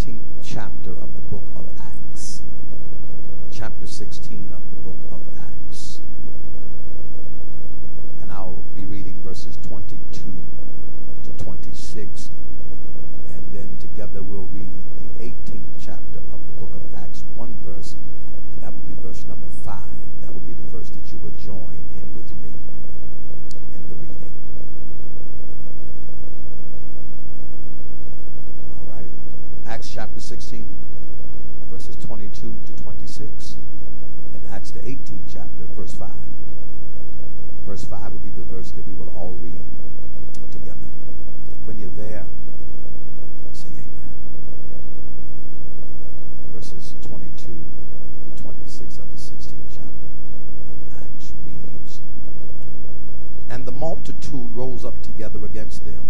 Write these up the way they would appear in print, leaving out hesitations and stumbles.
16th chapter of the book of Acts. Chapter 16 of the book of Acts. And I'll be reading verses 22 to 26. And then together we'll read the 18th chapter of the book of Acts, one verse. And that will be verse number 5. That will be the verse that you will join in with me in the reading. All right. Acts chapter 16, verses 22 to 26. And Acts the 18th chapter, verse 5. Verse 5 will be the verse that we will all read together. When you're there, say amen. Verses 22 to 26 of the 16th chapter of Acts reads, "And the multitude rose up together against them,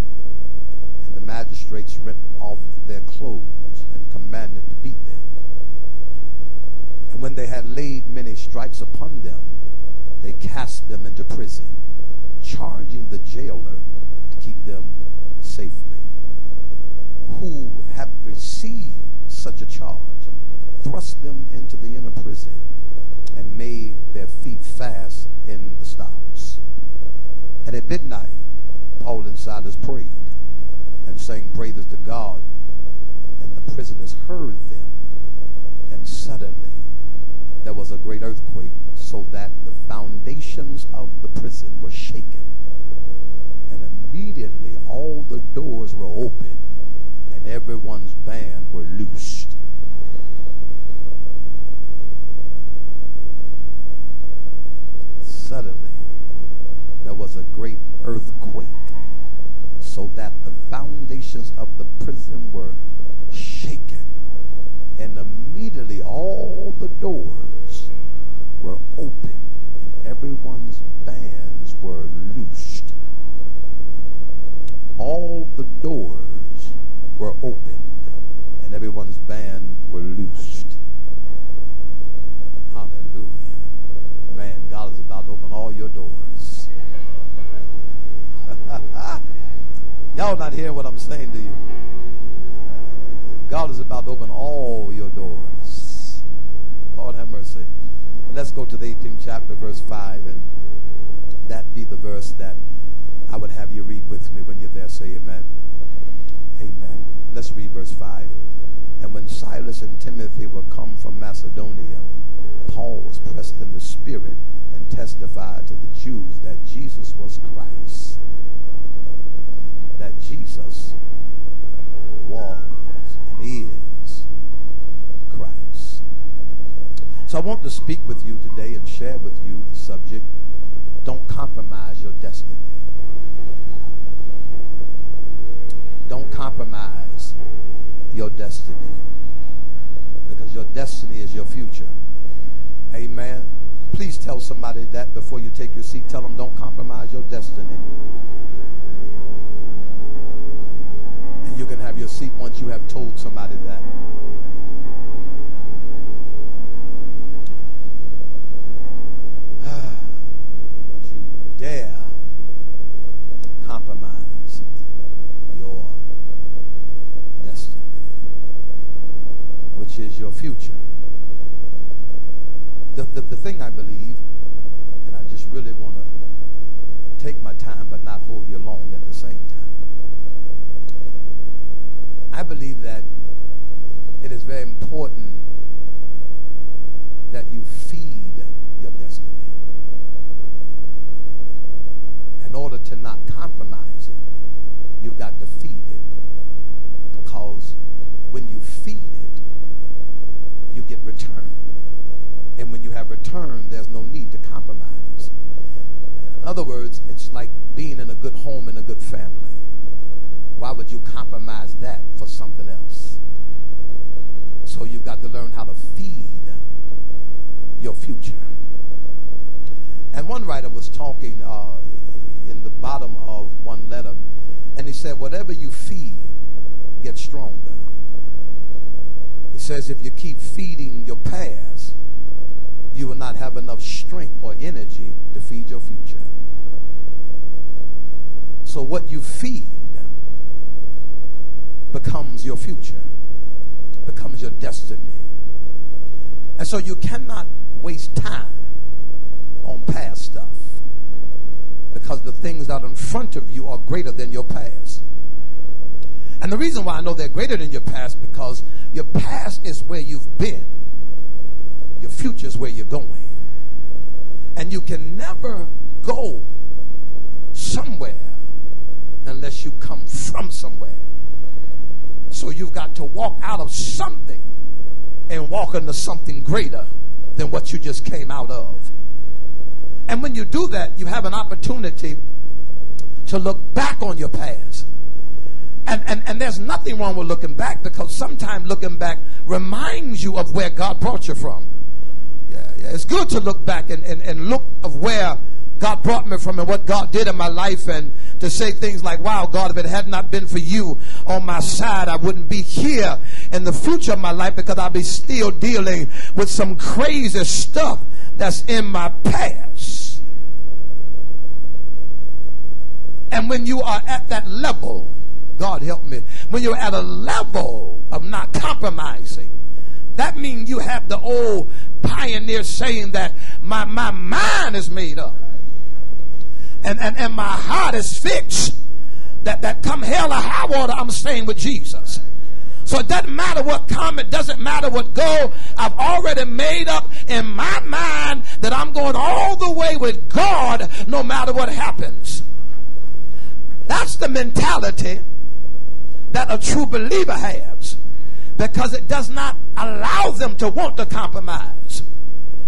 and the magistrates rent off their clothes and commanded to beat them. And when they had laid many stripes upon them, they cast them into prison, charging the jailer to keep them safely. Who have received such a charge thrust them into the inner prison and made their feet fast in the stocks. And at midnight, Paul and Silas prayed and sang praises to God, and the prisoners heard them. And suddenly there was a great earthquake, so that the foundations of the prison were shaken. And immediately all the doors were open, and everyone's bands were loosed." Suddenly, there was a great earthquake, so that the foundations of the prison were shaken, and immediately all the doors were open, and everyone's bands were loosed. All the doors were opened, and everyone's bands were loosed. Hallelujah. Man, God is about to open all your doors. Y'all not hearing what I'm saying to you. God is about to open all your doors. Lord have mercy. Let's go to the 18th chapter, verse 5, and that be the verse that I would have you read with me. When you're there, say amen. Amen. Let's read verse 5. "And when Silas and Timothy were come from Macedonia, Paul was pressed in the Spirit and testified to the Jews that Jesus was Christ." That Jesus was is Christ. So I want to speak with you today and share with you the subject, "Don't compromise your destiny." Don't compromise your destiny, because your destiny is your future. Amen. Please tell somebody that before you take your seat. Tell them, "Don't compromise your destiny." You can have your seat once you have told somebody that. Don't you dare compromise your destiny, which is your future. The thing I believe, and I just really want to take my time but not hold you long at the same time, I believe that it is very important that you feed your destiny in order to not compromise it. You've got to feed it, because when you feed it, you get return, and when you have return, there's no need to compromise. In other words, it's like being in a good home and a good family. Why would you compromise that for something else? So you've got to learn how to feed your future. And one writer was talking in the bottom of one letter, and he said, whatever you feed gets stronger. He says, if you keep feeding your past, you will not have enough strength or energy to feed your future. So what you feed becomes your future. becomes your destiny. And so you cannot waste time on past stuff, because the things that are in front of you are greater than your past. And the reason why I know they're greater than your past, because your past is where you've been. Your future is where you're going. And you can never go somewhere unless you come from somewhere. So you've got to walk out of something and walk into something greater than what you just came out of. And when you do that, you have an opportunity to look back on your past. And there's nothing wrong with looking back, because sometimes looking back reminds you of where God brought you from. Yeah, it's good to look back and look of where God brought me from and what God did in my life, and to say things like, wow, God, if it had not been for you on my side, I wouldn't be here in the future of my life, because I'll be still dealing with some crazy stuff that's in my past. And when you are at that level, God help me, when you're at a level of not compromising, that means you have the old pioneer saying that my mind is made up and my heart is fixed, that come hell or high water, I'm staying with Jesus. So it doesn't matter what come, it doesn't matter what go. I've already made up in my mind that I'm going all the way with God no matter what happens. That's the mentality that a true believer has, because it does not allow them to want to compromise,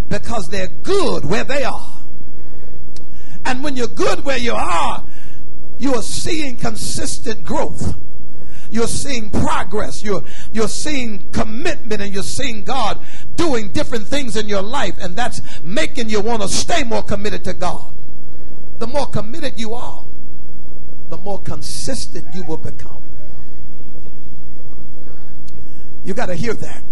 because they're good where they are. And when you're good where you are, you are seeing consistent growth. You're seeing progress. You're seeing commitment, and you're seeing God doing different things in your life, and that's making you want to stay more committed to God. The more committed you are, the more consistent you will become. You got to hear that.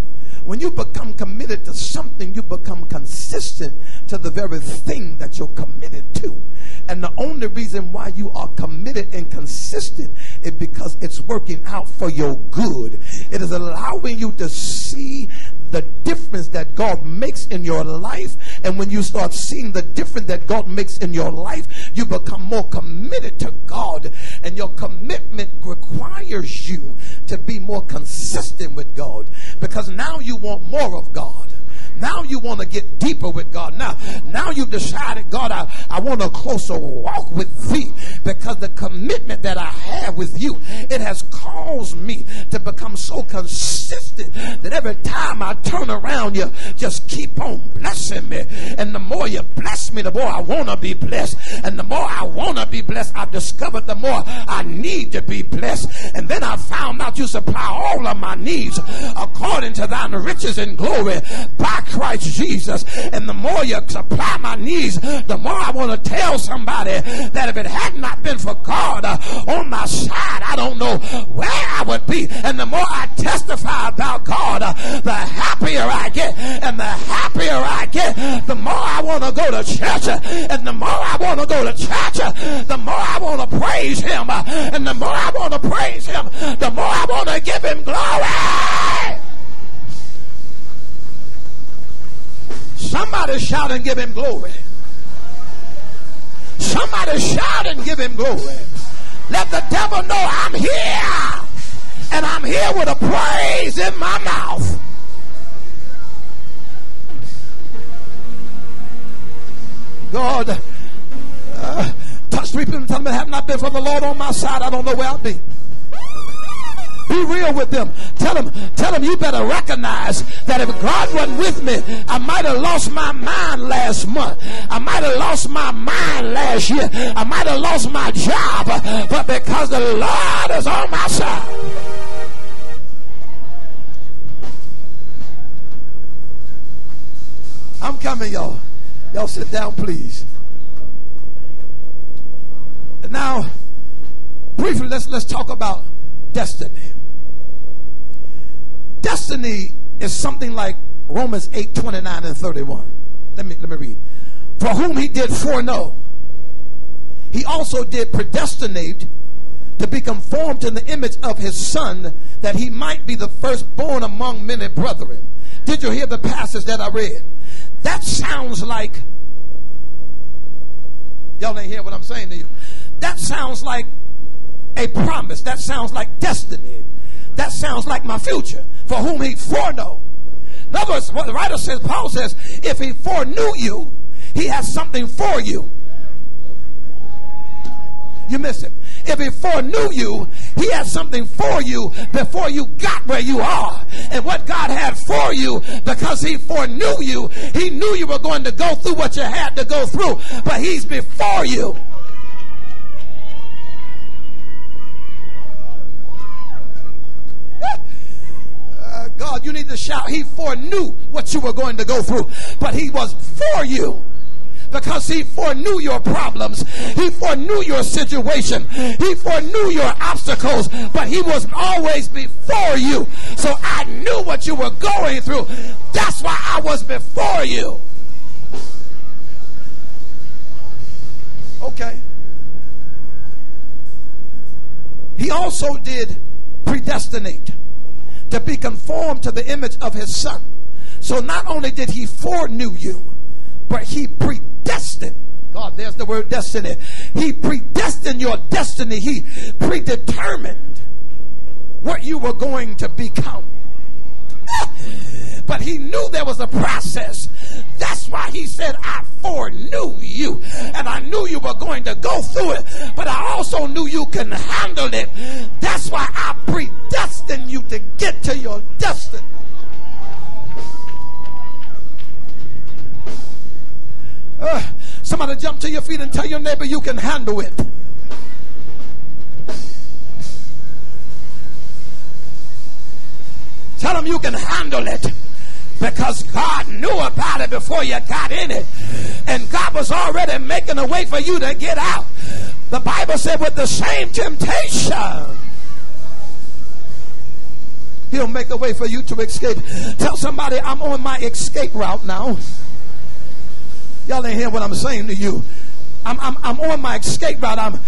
When you become committed to something, you become consistent to the very thing that you're committed to. And the only reason why you are committed and consistent is because it's working out for your good. It is allowing you to see the difference that God makes in your life. And when you start seeing the difference that God makes in your life, you become more committed to God. And your commitment requires you to be more consistent with God, because now you want more of God. Now you want to get deeper with God. Now you've decided, God, I want a closer walk with thee, because the commitment that I have with you, it has caused me to become so consistent that every time I turn around, you just keep on blessing me. And the more you bless me, the more I want to be blessed. And the more I want to be blessed, I've discovered the more I need to be blessed. And then I found out you supply all of my needs according to thine riches and glory by Christ Jesus. And the more you supply my needs, the more I want to tell somebody that if it had not been for God on my side, I don't know where I would be. And the more I testify about God, the happier I get. And the happier I get, the more I want to go to church. And the more I want to go to church, the more I want to praise him. And the more I want to praise him, the more I want to give him glory. Somebody shout and give him glory. Somebody shout and give him glory. Let the devil know I'm here. And I'm here with a praise in my mouth. God, touch three people and tell them, it have not been for the Lord on my side, I don't know where I'll be. Be real with them. Tell them you better recognize that if God wasn't with me, I might have lost my mind last month. I might have lost my mind last year. I might have lost my job. But because the Lord is on my side. I'm coming, y'all. Y'all sit down, please. Now, briefly, let's talk about destiny. Destiny is something like Romans 8:29 and 31. Let me read. For whom he did foreknow, he also did predestinate to be conformed in the image of his son, that he might be the firstborn among many brethren. Did you hear the passage that I read? That sounds like, y'all ain't hear what I'm saying to you. That sounds like a promise. That sounds like destiny. That sounds like my future, for whom he foreknow. In other words, what the writer says, Paul says, if he foreknew you, he has something for you. You missed him. If he foreknew you, he had something for you before you got where you are. And what God had for you, because he foreknew you, he knew you were going to go through what you had to go through, but he's before you. God, you need to shout, he foreknew what you were going to go through, but he was for you. Because he foreknew your problems. He foreknew your situation. He foreknew your obstacles. But he was always before you. So I knew what you were going through. That's why I was before you. Okay. He also did predestinate to be conformed to the image of his son. So not only did he foreknew you, but he predestined. Destined. God, there's the word destiny. He predestined your destiny. He predetermined what you were going to become. But he knew there was a process. That's why he said, I foreknew you. And I knew you were going to go through it. But I also knew you can handle it. That's why I predestined you to get to your destiny. Somebody jump to your feet and tell your neighbor you can handle it. Tell them you can handle it. Because God knew about it before you got in it. And God was already making a way for you to get out. The Bible said with the same temptation, he'll make a way for you to escape. Tell somebody I'm on my escape route now. Y'all ain't hear what I'm saying to you. I'm on my escape route. I'm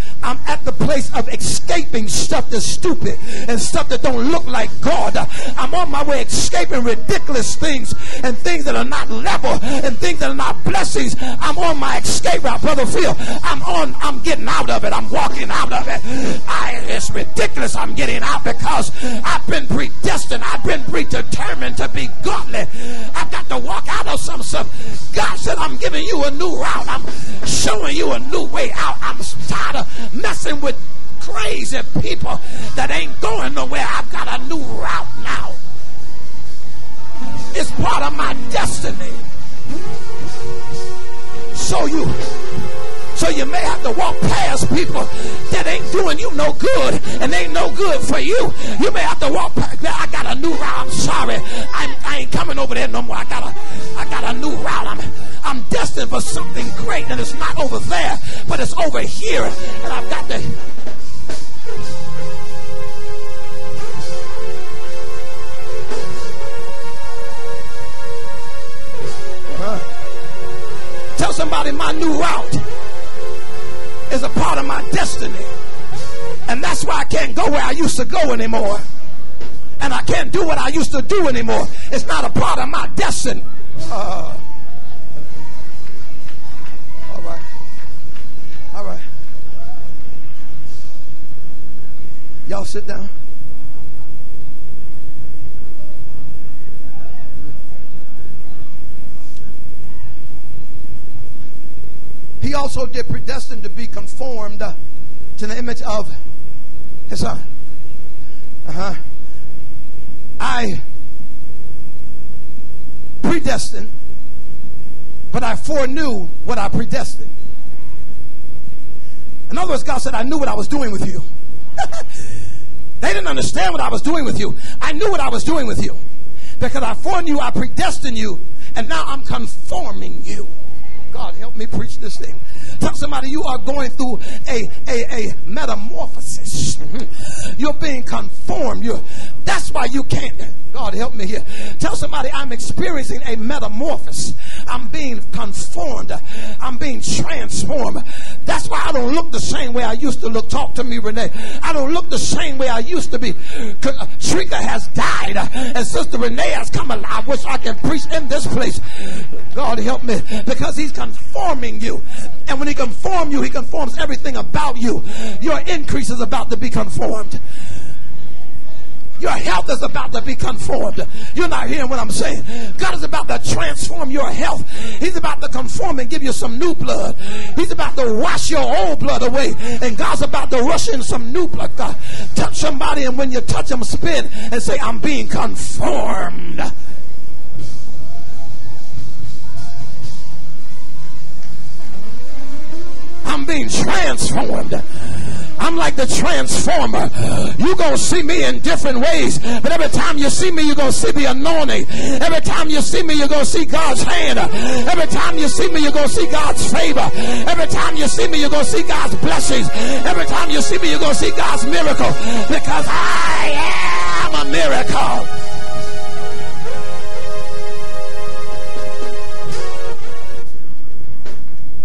at the place of escaping stuff that's stupid and stuff that don't look like God. I'm on my way escaping ridiculous things and things that are not level and things that are not blessings. I'm on my escape route, Brother Phil. I'm getting out of it. I'm walking out of it. It's ridiculous. I'm getting out because I've been predestined. I've been predetermined to be godly. I've got to walk out of some stuff. God said, I'm giving you a new route. I'm showing you a new way out. I'm tired of messing with crazy people that ain't going nowhere. I've got a new route now. It's part of my destiny. So you may have to walk past people that ain't doing you no good and ain't no good for you. You may have to walk past. I got a new route. I'm sorry. I ain't coming over there no more. I got a new route. I'm destined for something great, and it's not over there, but it's over here, and I've got to. Tell somebody my new route is a part of my destiny, and that's why I can't go where I used to go anymore, and I can't do what I used to do anymore. It's not a part of my destiny. All right. Y'all sit down. He also did predestine to be conformed to the image of his son. I predestined, but I foreknew what I predestined. In other words, God said, I knew what I was doing with you. They didn't understand what I was doing with you. I knew what I was doing with you. Because I foreknew, I predestined you, and now I'm conforming you. God, help me preach this thing. Tell somebody you are going through a metamorphosis. You're being conformed. You're That's why you can't. God help me here. Tell somebody, I'm experiencing a metamorphosis. I'm being conformed. I'm being transformed. That's why I don't look the same way I used to look. Talk to me, Renee. I don't look the same way I used to be. Shrika has died, and Sister Renee has come alive. I wish I could preach in this place. God help me. Because he's conforming you. And when he conforms you, he conforms everything about you. Your increase is about to be conformed. Your health is about to be conformed. You're not hearing what I'm saying. God is about to transform your health. He's about to conform and give you some new blood. He's about to wash your old blood away. And God's about to rush in some new blood. God, touch somebody, and when you touch them, spin and say, I'm being conformed. I'm being transformed. I'm like the transformer. You're going to see me in different ways. But every time you see me, you're going to see the anointing. Every time you see me, you're going to see God's hand. Every time you see me, you're going to see God's favor. Every time you see me, you're going to see God's blessings. Every time you see me, you're going to see God's miracle. Because I am a miracle.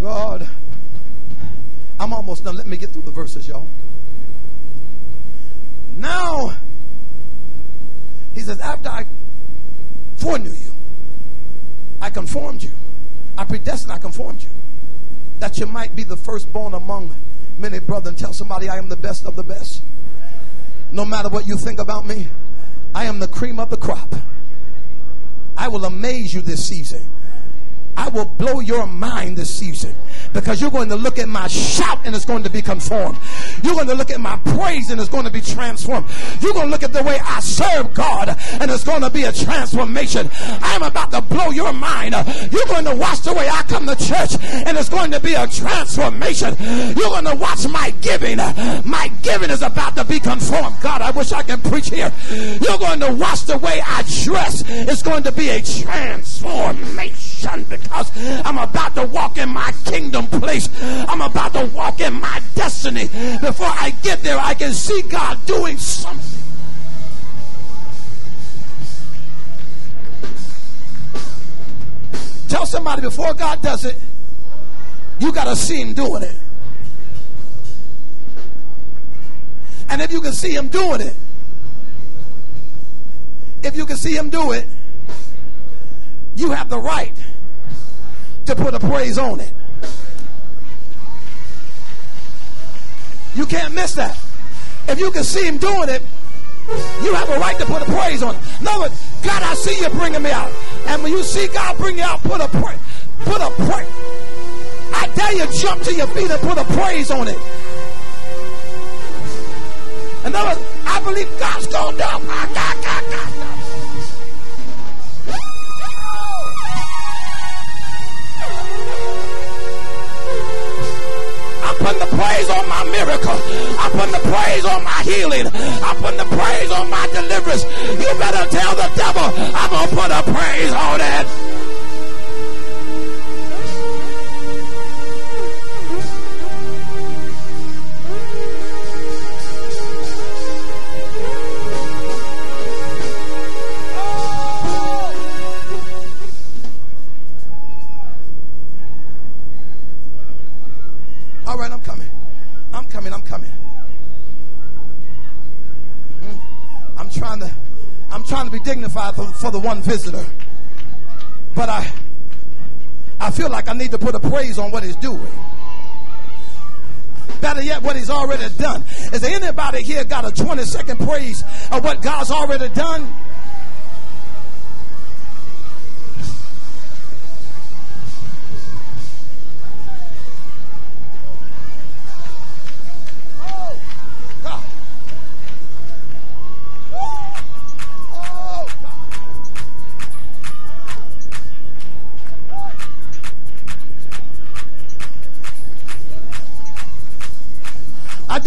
God. I'm almost done. Let me get through the verses, y'all. Now, he says, after I foreknew you, I conformed you. I predestined, I conformed you. That you might be the firstborn among many brethren. Tell somebody, I am the best of the best. No matter what you think about me, I am the cream of the crop. I will amaze you this season. I will blow your mind this season. Because you're going to look at my shout and it's going to be conformed. You're going to look at my praise and it's going to be transformed. You're going to look at the way I serve God and it's going to be a transformation. I'm about to blow your mind. You're going to watch the way I come to church and it's going to be a transformation. You're going to watch my giving. My giving is about to be conformed. God, I wish I could preach here. You're going to watch the way I dress. It's going to be a transformation because I'm about to walk in my kingdom place. I'm about to walk in my destiny. Before I get there, I can see God doing something. Tell somebody, before God does it, you got to see him doing it. And if you can see him doing it, if you can see him do it, you have the right to put a praise on it. You can't miss that. If you can see him doing it, you have a right to put a praise on it. In other words, God, I see you bringing me out. And when you see God bring you out, put a praise. Put a praise. I dare you jump to your feet and put a praise on it. In other words, I believe God's going to do it. God. I'm putting the praise on my miracle. I'm putting the praise on my healing. I'm putting the praise on my deliverance. You better tell the devil, I'm going to put a praise on it. I'm trying to be dignified for the one visitor, but I feel like I need to put a praise on what he's doing. Better yet, what he's already done. Is there anybody here got a 20-second praise of what God's already done?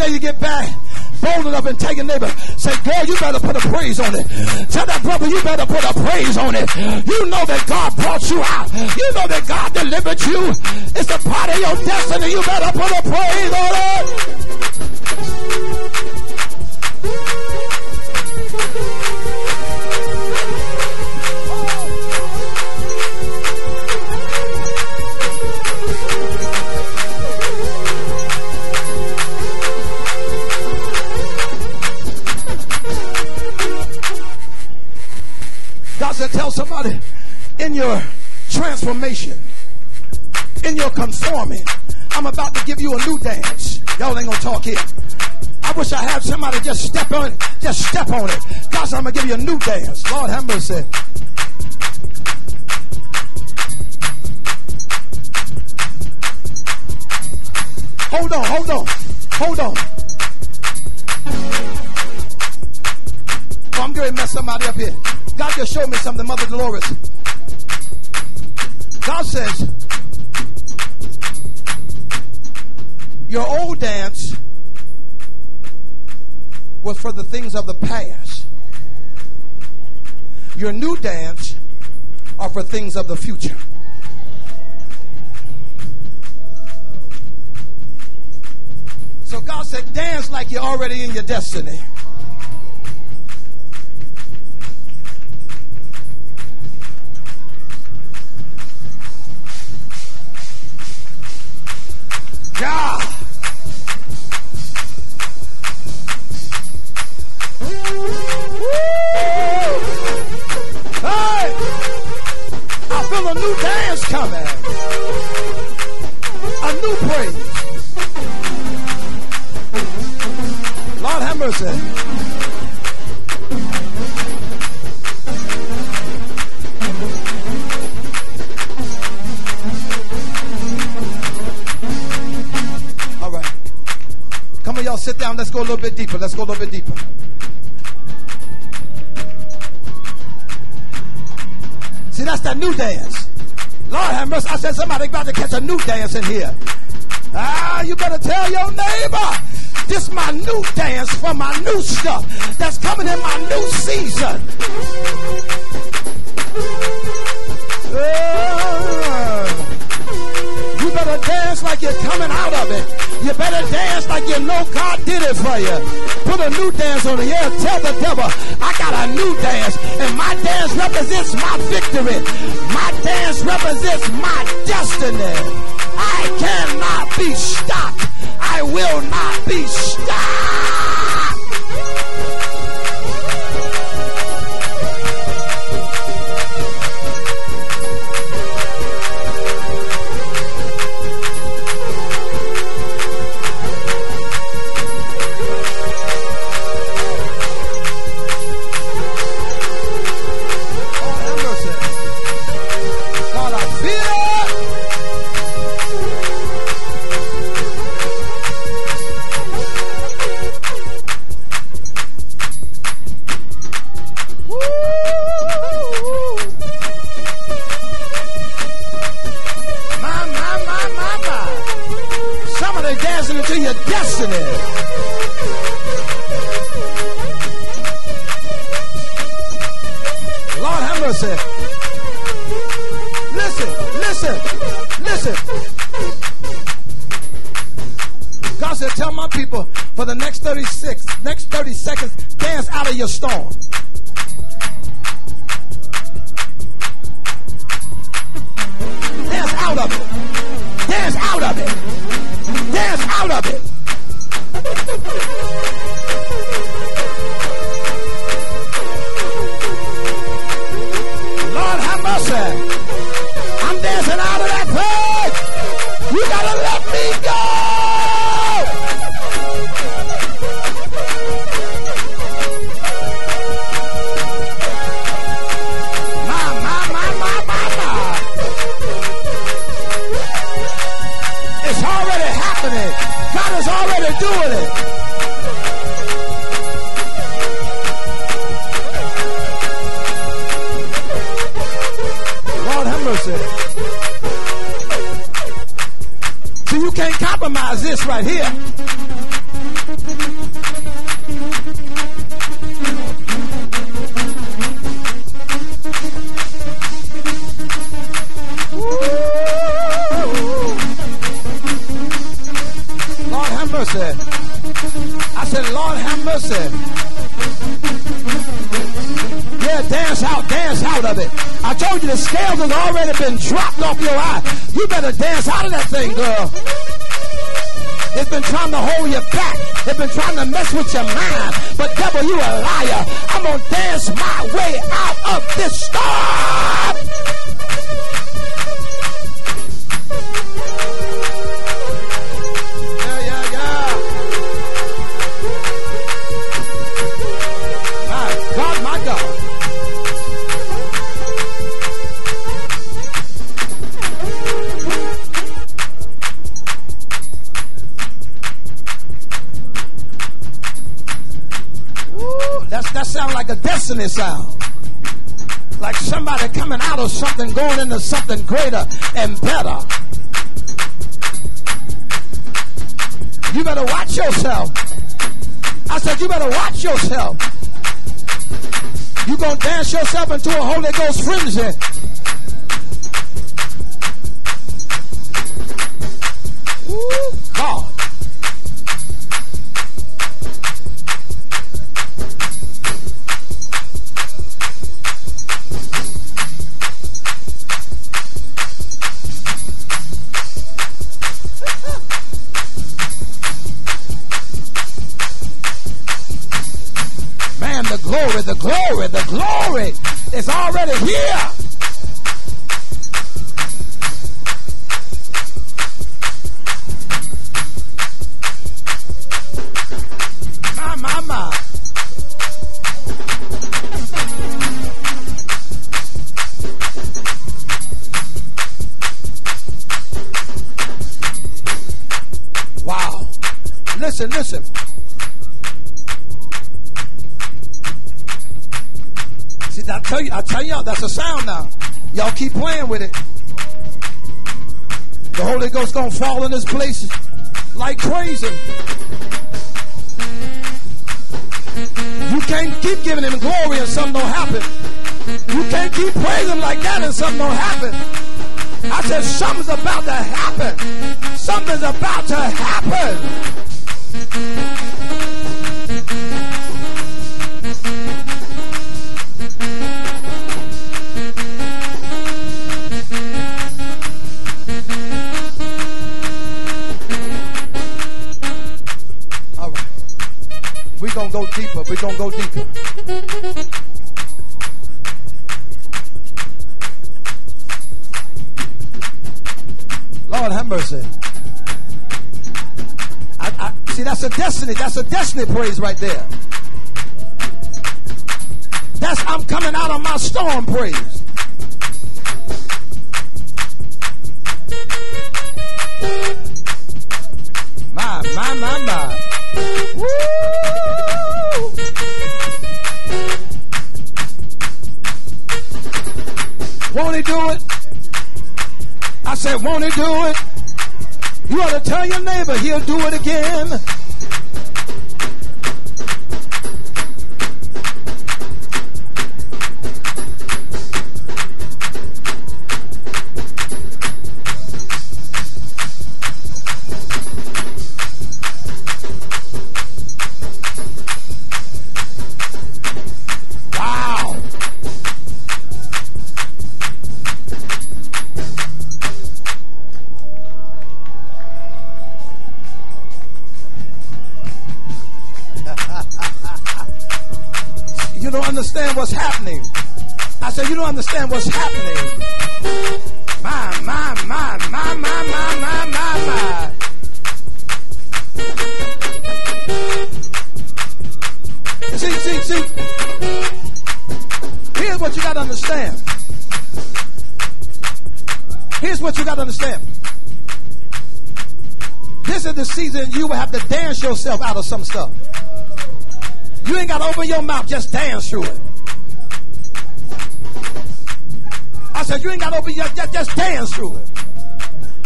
You get back bold enough and take a neighbor, say, girl, you better put a praise on it. Tell that brother, you better put a praise on it. You know that God brought you out. You know that God delivered you. It's a part of your destiny. You better put a praise on it. somebody in your transformation, in your conforming. I'm about to give you a new dance. Y'all ain't gonna talk here. I wish I had somebody just step on it. Gosh, I'm gonna give you a new dance. Lord have mercy. Hold on. Oh, I'm going to mess somebody up here. God just showed me something, Mother Dolores. God says, your old dance was for the things of the past. Your new dance are for things of the future. So God said, dance like you're already in your destiny. God. Woo! Hey! I feel a new dance coming. A new praise. Lord have mercy. Y'all sit down. Let's go a little bit deeper. Let's go a little bit deeper. See, that's that new dance. Lord have mercy. I said somebody about to catch a new dance in here. Ah, you better tell your neighbor. This my new dance for my new stuff that's coming in my new season. You better dance like you're coming out of it. You better dance like you know God did it for you. Put a new dance on the air. Tell the devil, I got a new dance. And my dance represents my victory. My dance represents my destiny. I cannot be stopped. I will not be stopped. Next 30 seconds, dance out of your storm. Dance out of it. Dance out of it. Dance out of it. Lord have mercy. I'm dancing out of that place. You gotta let me go. Doing it. Lord have mercy. So you can't compromise this right here. I said, Lord have mercy. Yeah, dance out of it. I told you the scales has already been dropped off your eye. You better dance out of that thing, girl. They've been trying to hold you back. They've been trying to mess with your mind. But devil, you a liar. I'm going to dance my way out of this storm. That sounds like a destiny sound. Like somebody coming out of something, going into something greater and better. You better watch yourself. I said you better watch yourself. You're going to dance yourself into a Holy Ghost frenzy. Ooh, God. The glory, the glory is already here. My. Wow. Listen, listen. I tell y'all, that's a sound now. Y'all keep playing with it. The Holy Ghost gonna fall in this place like crazy. You can't keep giving him glory and something don't happen. You can't keep praising him like that and something don't happen. I said something's about to happen. Something's about to happen. We're going to go deeper. We're going to go deeper. Lord have mercy. I see, that's a destiny. That's a destiny praise right there. That's I'm coming out of my storm praise. My. Woo! Won't he do it? I said, won't he do it? You ought to tell your neighbor he'll do it again. What's happening? I said, you don't understand what's happening. My. See. Here's what you got to understand. Here's what you got to understand. This is the season you will have to dance yourself out of some stuff. You ain't got to open your mouth, just dance through it. I said, you ain't got to open your mouth, just dance through it.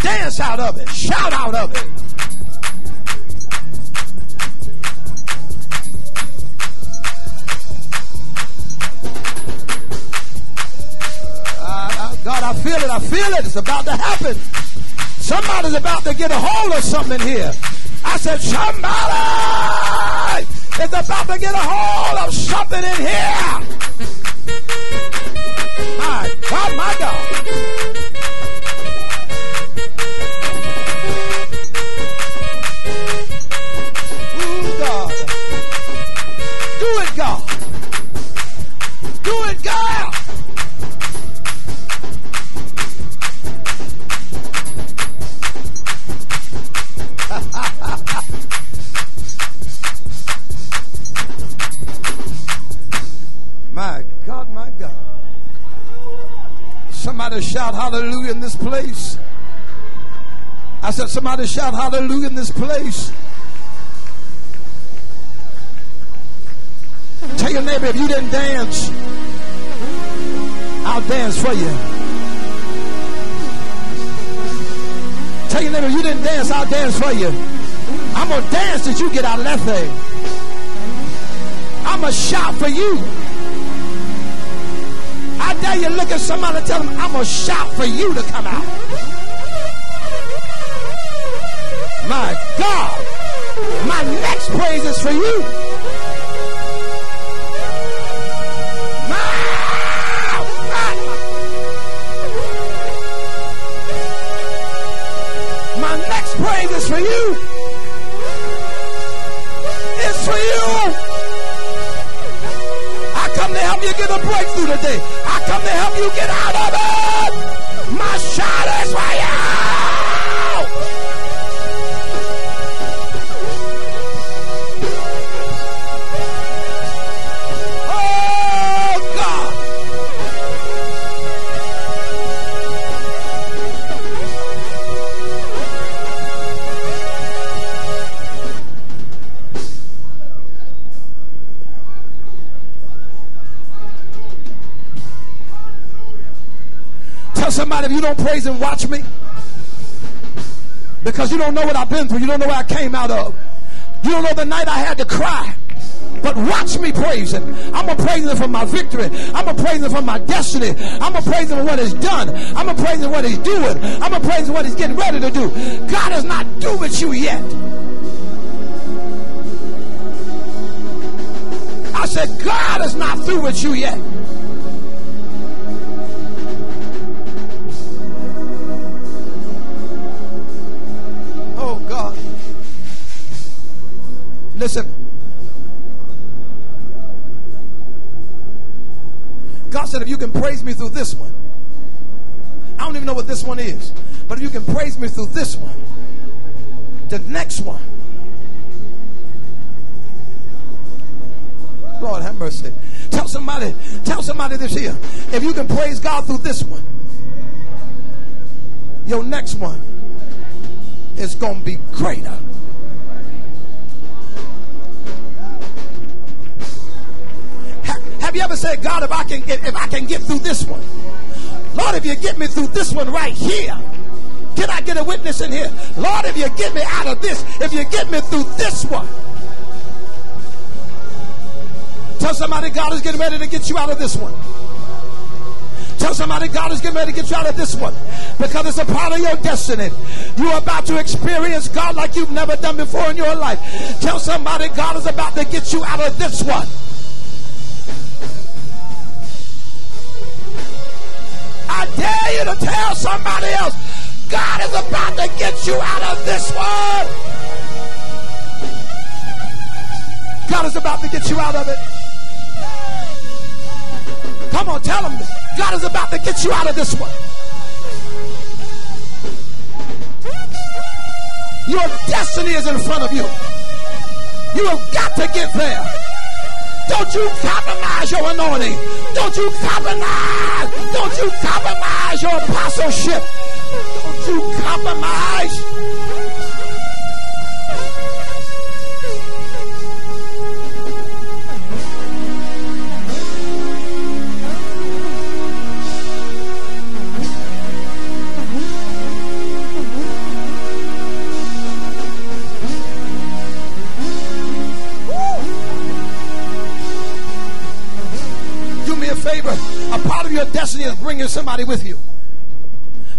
Dance out of it. Shout out of it. God, I feel it. I feel it. It's about to happen. Somebody's about to get a hold of something here. I said, somebody! It's about to get a hold of something in here. My God, my God. Somebody shout hallelujah in this place. I said somebody shout hallelujah in this place. Tell your neighbor, if you didn't dance, I'll dance for you. Tell your neighbor, if you didn't dance, I'll dance for you. I'm going to dance till you get out of that thing. I'm going to shout for you. I dare you look at somebody and tell them, I'm going to shout for you to come out. My God, my next praise is for you. My next praise is for you. It's for you. I come to help you get a breakthrough today. I come to help you get out of it. My shout is for you. Oh, God. Tell somebody, if you don't praise him, watch me. Because you don't know what I've been through. You don't know where I came out of. You don't know the night I had to cry. But watch me praise him. I'm going to praise him for my victory. I'm going to praise him for my destiny. I'm going to praise him for what he's done. I'm going to praise him for what he's doing. I'm going to praise him for what he's getting ready to do. God is not through with you yet. I said, God is not through with you yet. Oh, God. Listen. God said, if you can praise me through this one, I don't even know what this one is, but if you can praise me through this one, the next one, Lord have mercy. Tell somebody this here. If you can praise God through this one, your next one is going to be greater. Have you ever said, God, if I can get through this one, Lord, if you get me through this one right here, can I get a witness in here? Lord, if you get me out of this, if you get me through this one. Tell somebody, God is getting ready to get you out of this one. Tell somebody, God is getting ready to get you out of this one. Because it's a part of your destiny. You're about to experience God like you've never done before in your life. Tell somebody, God is about to get you out of this one. I dare you to tell somebody else, God is about to get you out of this one. God is about to get you out of it. Come on, tell them this. God is about to get you out of this one. Your destiny is in front of you. You have got to get there. Don't you compromise your anointing. Don't you compromise. Don't you compromise your apostleship. Don't you compromise. A part of your destiny is bringing somebody with you.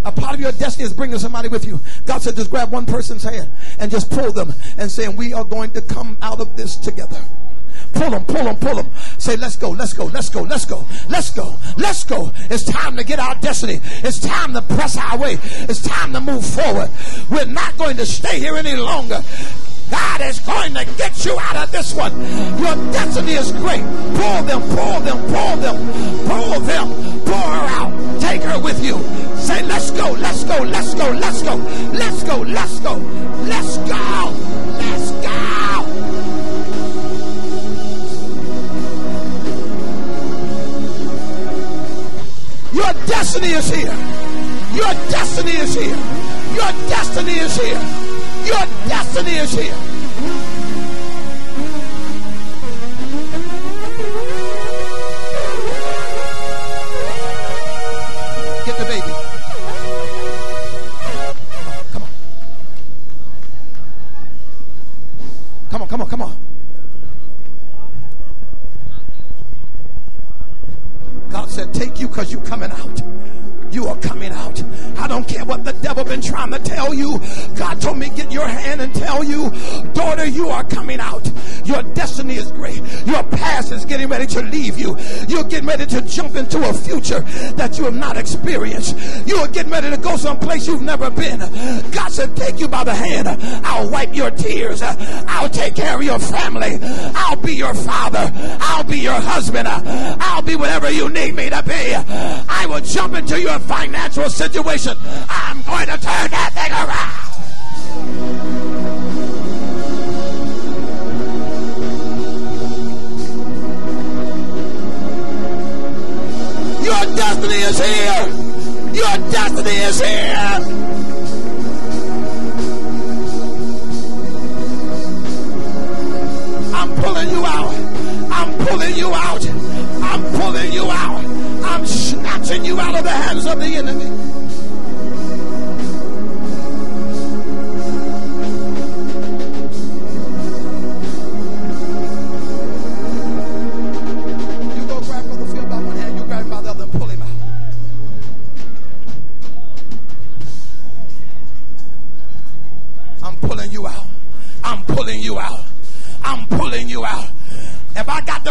A part of your destiny is bringing somebody with you. God said, just grab one person's hand and just pull them and say, we are going to come out of this together. Pull them, pull them, pull them. Say, let's go, let's go, let's go, let's go, let's go, let's go. It's time to get our destiny. It's time to press our way. It's time to move forward. We're not going to stay here any longer. God is going to get you out of this one. Your destiny is great. Pull them, pull them, pull them, pull them. Pull her out. Take her with you. Say, let's go, let's go, let's go, let's go, let's go, let's go, let's go, let's go. Your destiny. destiny is here. Your destiny is here. Your destiny is here. Your destiny is here. Get the baby. Come on. Come on, come on, come on. God said, take you because you're coming out. You are coming out. I don't care what the devil been trying to tell you. God told me get your hand and tell you, daughter, you are coming out. Your destiny is great. Your past is getting ready to leave you. You're getting ready to jump into a future that you have not experienced. You are getting ready to go someplace you've never been. God said, take you by the hand. I'll wipe your tears. I'll take care of your family. I'll be your father. I'll be your husband. I'll be whatever you need me to be. I will jump into your financial situation. I'm going to turn that thing around. Your destiny is here. Your destiny is here. I'm pulling you out. I'm pulling you out. I'm pulling you out. I'm snatching you out of the hands of the enemy.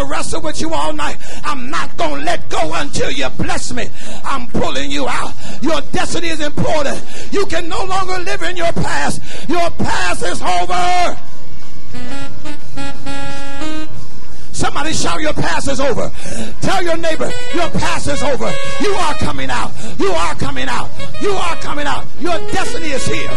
Wrestle with you all night. I'm not going to let go until you bless me. I'm pulling you out. Your destiny is important. You can no longer live in your past. Your past is over. Somebody shout, your past is over. Tell your neighbor, your past is over. You are coming out. You are coming out. You are coming out. Your destiny is here.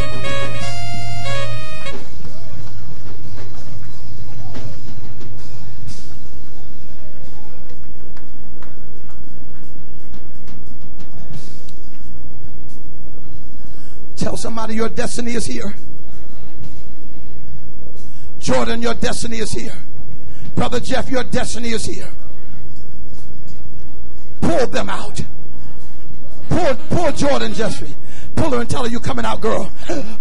Tell somebody your destiny is here. Jordan, your destiny is here. Brother Jeff, your destiny is here. Pull them out. Pull Jordan, Jesse. Pull her and tell her you're coming out, girl.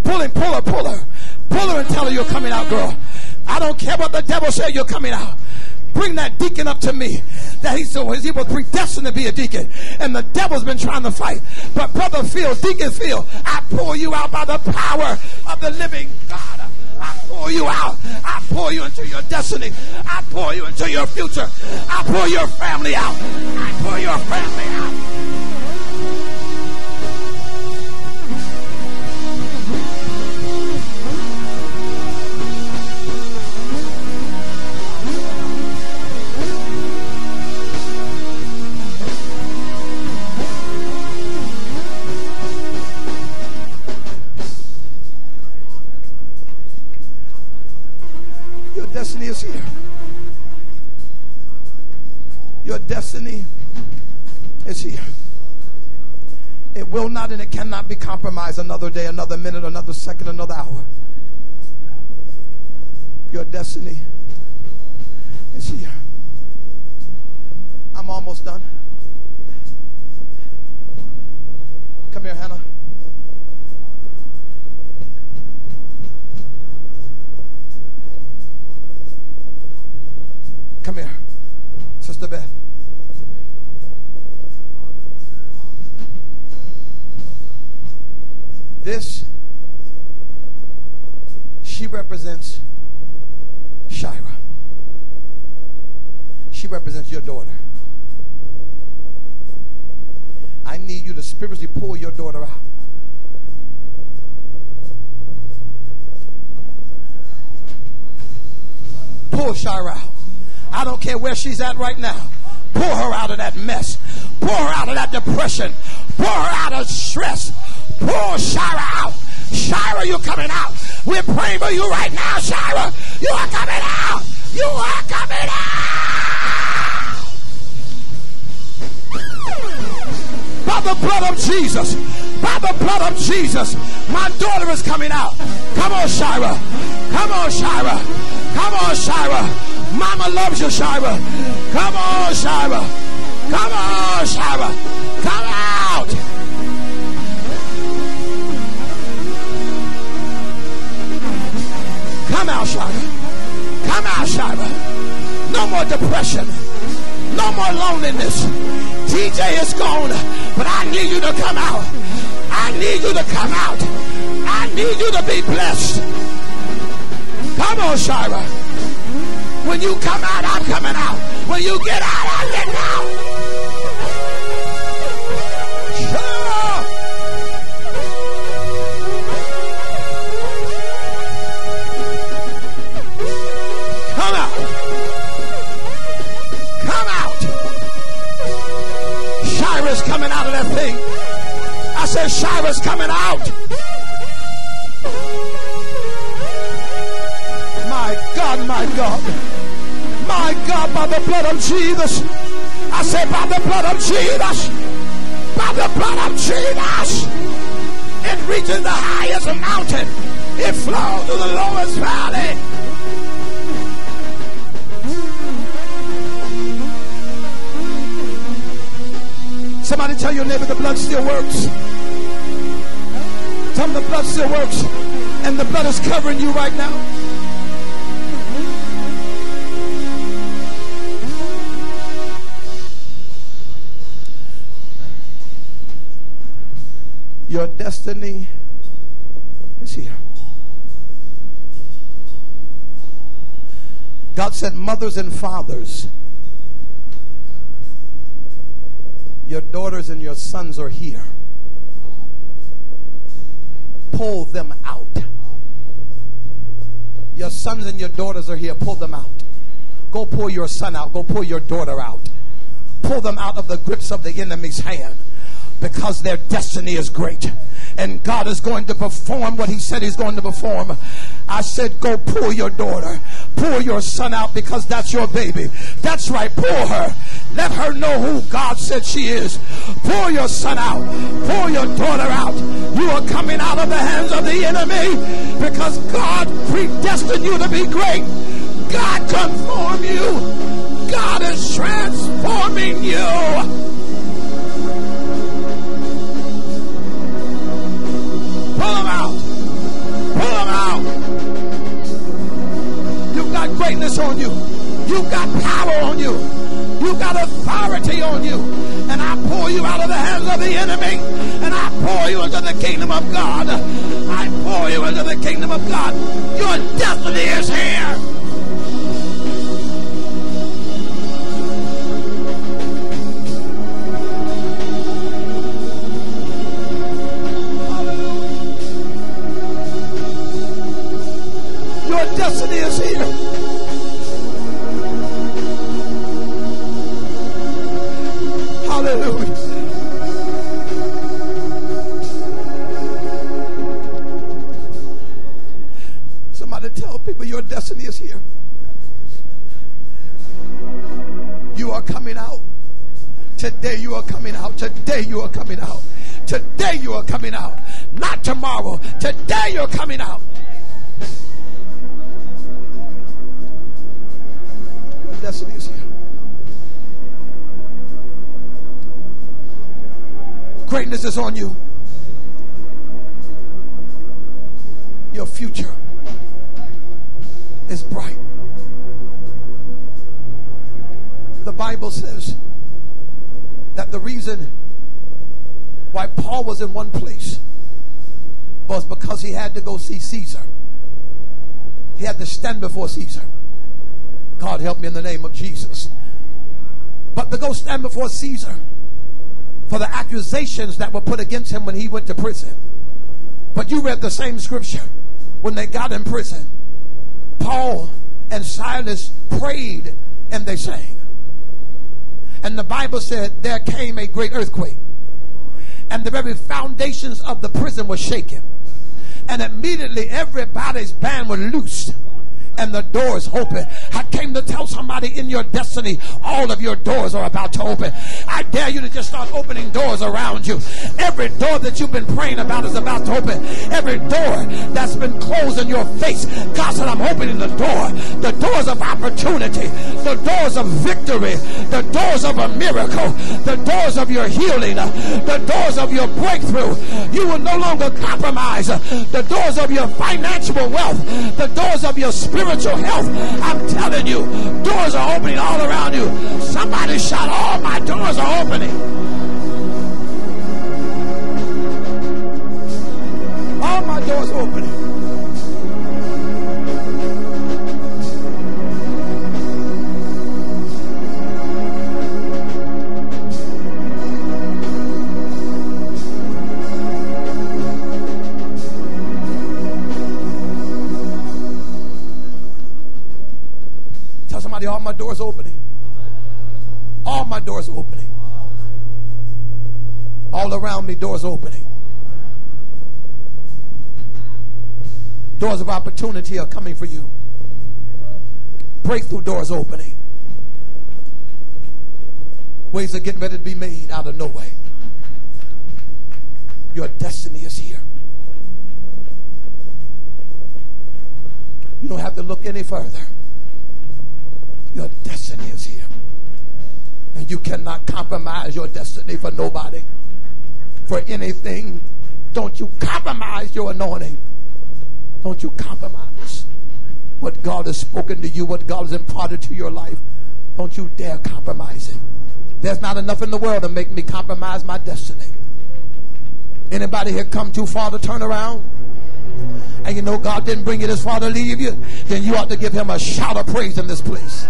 Pull him, pull her, pull her. Pull her and tell her you're coming out, girl. I don't care what the devil says, you're coming out. Bring that deacon up to me. That he was predestined to be a deacon. And the devil's been trying to fight. But Brother Phil, Deacon Phil, I pull you out by the power of the living God. I pull you out. I pull you into your destiny. I pull you into your future. I pull your family out. I pull your family out. Destiny is here. Your destiny is here. It will not and it cannot be compromised another day, another minute, another second, another hour. Your destiny is here. I'm almost done. Come here, Hannah. Come here, Sister Beth. This, she represents Shira. She represents your daughter. I need you to spiritually pull your daughter out. Pull Shira out. I don't care where she's at right now. Pull her out of that mess. Pull her out of that depression. Pull her out of stress. Pull Shira out. Shira, you're coming out. We're praying for you right now, Shira. You are coming out. You are coming out. By the blood of Jesus. By the blood of Jesus. My daughter is coming out. Come on, Shira. Come on, Shira. Come on, Shira. Mama loves you, Shira. Come on, Shira. Come on, Shira. Come out. Come out, Shira. Come out, Shira. No more depression. No more loneliness. TJ is gone, but I need you to come out. I need you to come out. I need you to be blessed. Come on, Shira. When you come out, I'm coming out. When you get out, I'm getting out. Shira. Come out. Come out. Shira's coming out of that thing. I said Shira's coming out. My God, my God, by the blood of Jesus. I say, by the blood of Jesus, by the blood of Jesus, it reaches the highest mountain, it flows to the lowest valley. Somebody tell your neighbor the blood still works. Tell them the blood still works, and the blood is covering you right now. Your destiny is here. God said, mothers and fathers, your daughters and your sons are here. Pull them out. Your sons and your daughters are here. Pull them out. Go pull your son out. Go pull your daughter out. Pull them out of the grips of the enemy's hand. Because their destiny is great. And God is going to perform what he said he's going to perform. I said, go pull your daughter. Pull your son out, because that's your baby. That's right. Pull her. Let her know who God said she is. Pull your son out. Pull your daughter out. You are coming out of the hands of the enemy, because God predestined you to be great. God conformed you. God is transforming you. Pull them out. Pull them out. You've got greatness on you. You've got power on you. You've got authority on you. And I pull you out of the hands of the enemy. And I pull you into the kingdom of God. I pull you into the kingdom of God. Your destiny is here. Coming out. Not tomorrow. Today you're coming out. Your destiny is here. Greatness is on you. Your future is bright. The Bible says that the reason why Paul was in one place was because he had to go see Caesar. He had to stand before Caesar. God help me in the name of Jesus. But to go stand before Caesar for the accusations that were put against him when he went to prison. But you read the same scripture. When they got in prison, Paul and Silas prayed and they sang. And the Bible said there came a great earthquake. And the very foundations of the prison were shaken. And immediately everybody's band were loosed. and the door is open. I came to tell somebody in your destiny, all of your doors are about to open. I dare you to just start opening doors around you. Every door that you've been praying about is about to open. Every door that's been closed in your face, God said, I'm opening the door. The doors of opportunity, the doors of victory, the doors of a miracle, the doors of your healing, the doors of your breakthrough. You will no longer compromise. The doors of your financial wealth, the doors of your spiritual health. I'm telling you, doors are opening all around you. Somebody shout, all my doors are opening. All my doors are opening. All my doors opening. All my doors opening. All around me, doors opening. Doors of opportunity are coming for you. Breakthrough doors opening. Ways are getting ready to be made out of no way. Your destiny is here. You don't have to look any further. Your destiny is here. And you cannot compromise your destiny for nobody. For anything. Don't you compromise your anointing. Don't you compromise what God has spoken to you, what God has imparted to your life. Don't you dare compromise it. There's not enough in the world to make me compromise my destiny. Anybody here come too far to turn around? And you know God didn't bring you this far to leave you. Then you ought to give him a shout of praise in this place.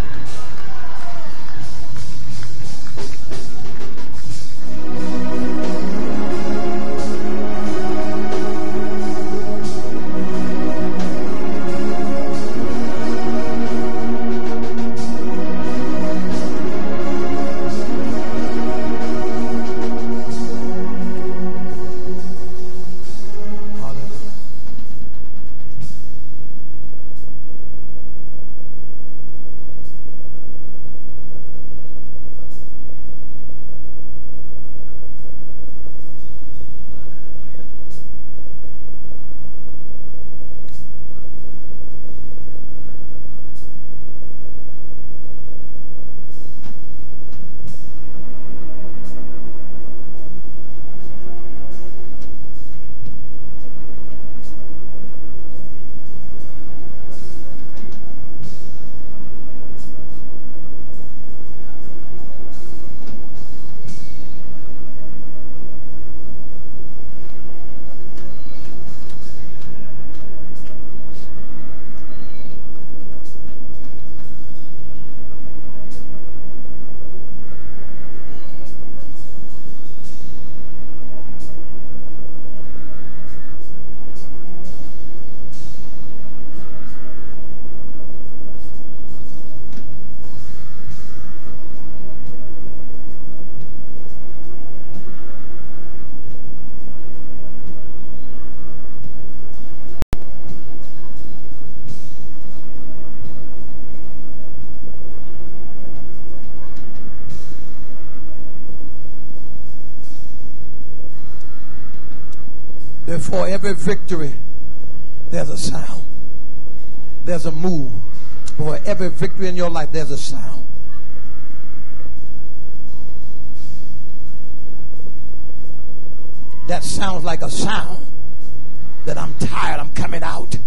For every victory, there's a sound. There's a move. For every victory in your life, there's a sound. That sounds like a sound that I'm tired, I'm coming out.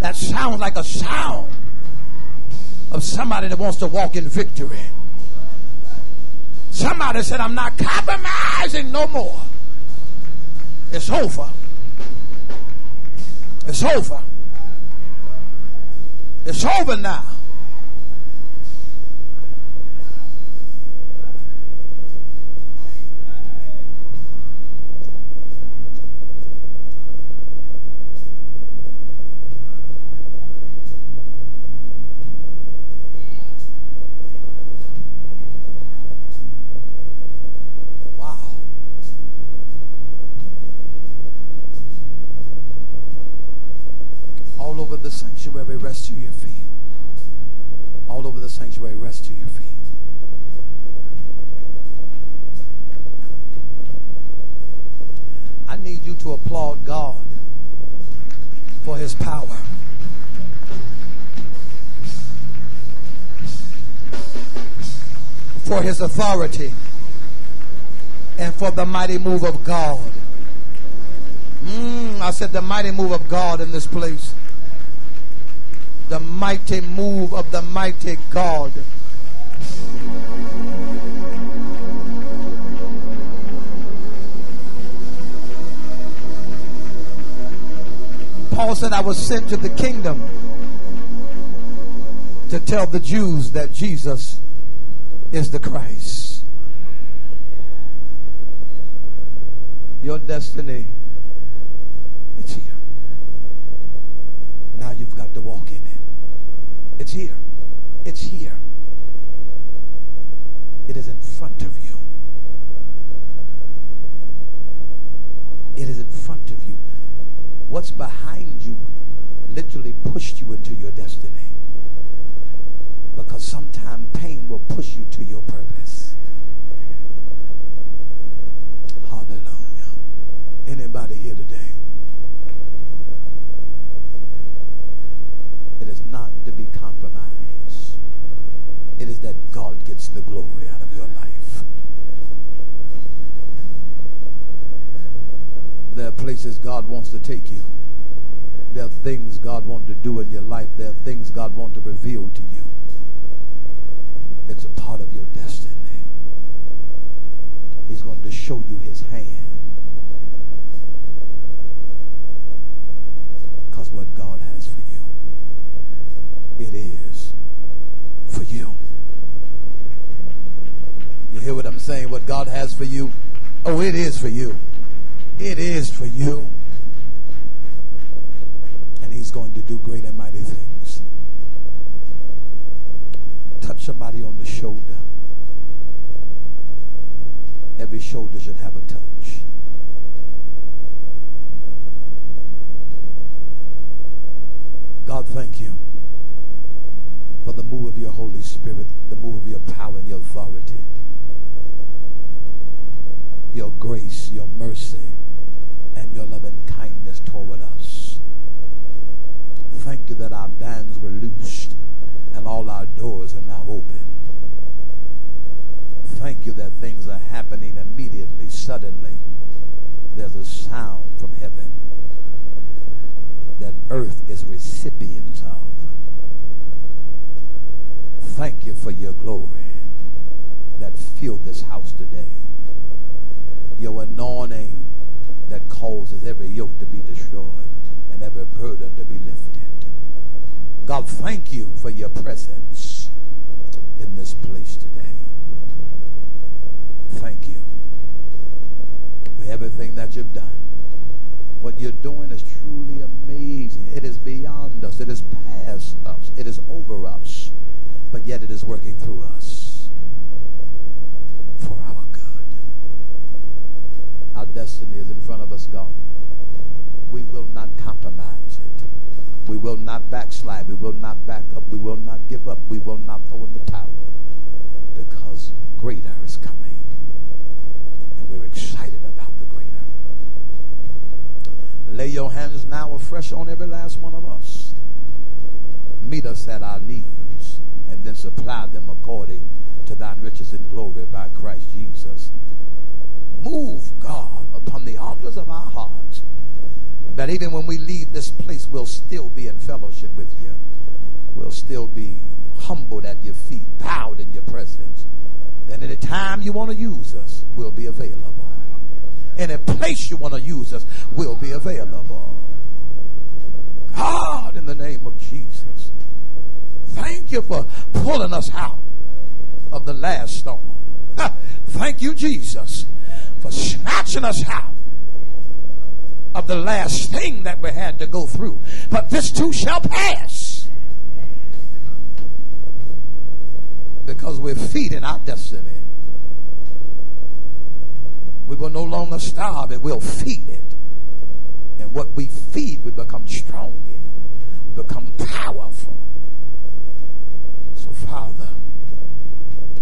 That sounds like a sound of somebody that wants to walk in victory. Somebody said, I'm not compromising no more. It's over. It's over. It's over now. sanctuary, rest to your feet. All over the sanctuary, rest to your feet. I need you to applaud God for his power. For his authority. And for the mighty move of God. I said the mighty move of God in this place. The mighty move of the mighty God. Paul said, I was sent to the kingdom to tell the Jews that Jesus is the Christ. Your destiny is here. Now you've got to walk in it. It's here. It's here. It is in front of you. It is in front of you. What's behind you literally pushed you into your destiny. Because sometimes pain will push you to your purpose. Hallelujah. Anybody here today? It is not to be compromised. It is that God gets the glory out of your life. There are places God wants to take you. There are things God wants to do in your life. There are things God wants to reveal to you. It's a part of your destiny. He's going to show you his hand. Because what God has for you, it is for you. You hear what I'm saying? What God has for you, oh, it is for you. It is for you. And he's going to do great and mighty things. Touch somebody on the shoulder. Every shoulder should have a touch. God, thank you for the move of your Holy Spirit, the move of your power and your authority, your grace, your mercy, and your loving kindness toward us. Thank you that our bands were loosed and all our doors are now open. Thank you that things are happening immediately, suddenly. There's a sound from heaven that earth is recipient of. Thank you for your glory that filled this house today. Your anointing that causes every yoke to be destroyed and every burden to be lifted. God, thank you for your presence in this place today. Thank you for everything that you've done. What you're doing is truly amazing. It is beyond us. It is past us. It is over us. But yet it is working through us for our good. Our destiny is in front of us, God. We will not compromise it. We will not backslide. We will not back up. We will not give up. We will not throw in the towel. Because greater is coming. And we're excited about the greater. Lay your hands now afresh on every last one of us. Meet us at our needs. And then supply them according to thine riches and glory by Christ Jesus. Move, God, upon the altars of our hearts. That even when we leave this place, we'll still be in fellowship with you. We'll still be humbled at your feet, bowed in your presence. And any time you want to use us, we'll be available. Any place you want to use us, we'll be available. God, in the name of Jesus, thank you for pulling us out of the last storm. Thank you, Jesus, for snatching us out of the last thing that we had to go through. But this too shall pass. Because we're feeding our destiny. We will no longer starve it. We'll feed it. And what we feed, we become strong in. become powerful. So, Father,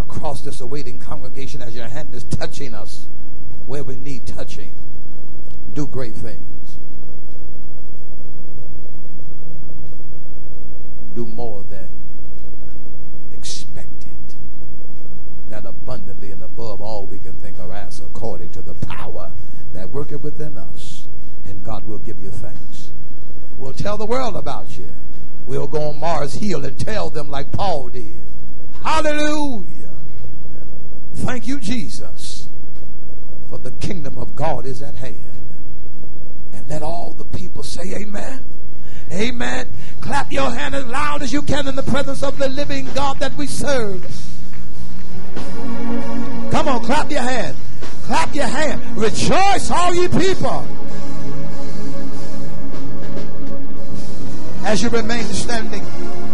across this awaiting congregation, as your hand is touching us where we need touching, do great things. Do more than expected. That abundantly and above all we can think or ask, according to the power that worketh within us. And God will give you thanks. We'll tell the world about you. We'll go on Mars Hill and tell them like Paul did. Hallelujah. Thank you, Jesus, for the kingdom of God is at hand. And let all the people say amen. Amen. Clap your hand as loud as you can in the presence of the living God that we serve. Come on, clap your hand. Clap your hand. Rejoice, all ye people. As you remain standing.